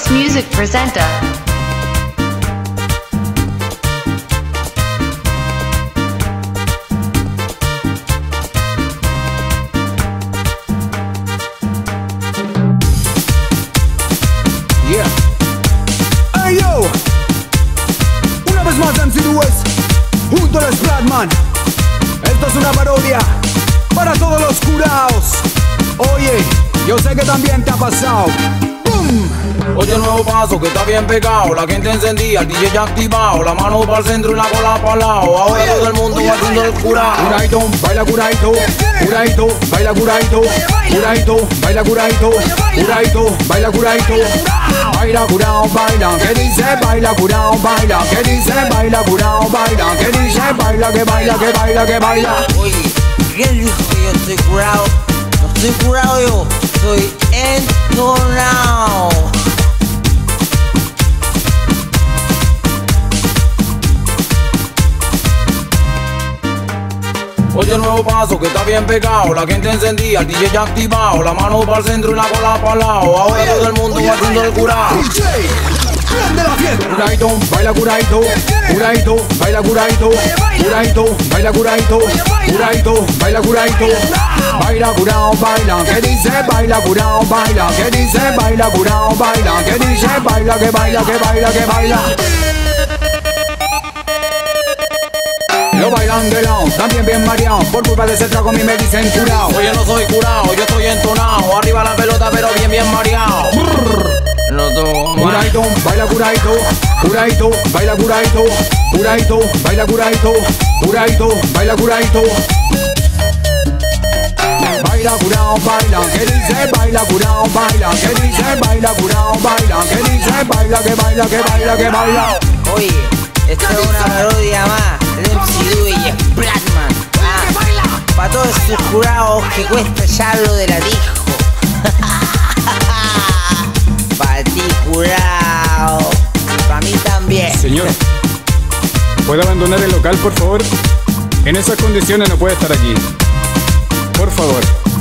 Magic's Music Presenta. Más MCDues junto al Zplatman. Esto es una parodia para todos los curados. Oye, yo sé que también te ha pasado. ¡Bum! Oye, el nuevo paso que está bien pegado. La gente encendía, el DJ ya activado. La mano para el centro y la cola para el lado. Ahora todo el mundo va haciendo el curado. Curadito, baila curadito. Curadito, baila curadito. Curadito, baila curadito. Curadito, baila curadito. Baila curado, baila, que dice baila curado, baila, que dice baila curado, baila, que dice baila, que baila, que baila, que baila. Oye, ¿quién dijo que yo estoy curado? No estoy curado yo, estoy entonado. Oye, el nuevo paso que está bien pegado. La gente encendía, el DJ ya activado. La mano para el centro y la cola para el lado. Ahora todo el mundo va haciendo el curado. Curadito, baila curadito. Curadito, baila curadito. Curadito, baila curadito. Curadito, baila curadito. Baila curado, baila, que dice baila curado, baila, que dice baila curado, baila, que dice baila, que baila, que baila, que baila. Lo bailan de lado, también bien mareado. Por culpa de ese trago a mí me dicen curao. Oye, no soy curao, yo estoy entonado. Arriba la pelota, pero bien, bien mareado. Curadito, baila curadito. Curadito, baila curadito. Curadito, baila curadito. Curadito, baila curadito. Baila curao, baila, que dice baila curao, baila, que dice baila curao, baila, que dice baila, que baila, que baila, que baila. Oye, esta es una parodia más. McDues y Zplatman, para todos esos curados que cuesta hallarlo de la disco. Para ti curado, para mí también. Señor, ¿puede abandonar el local, por favor? En esas condiciones no puede estar aquí. Por favor.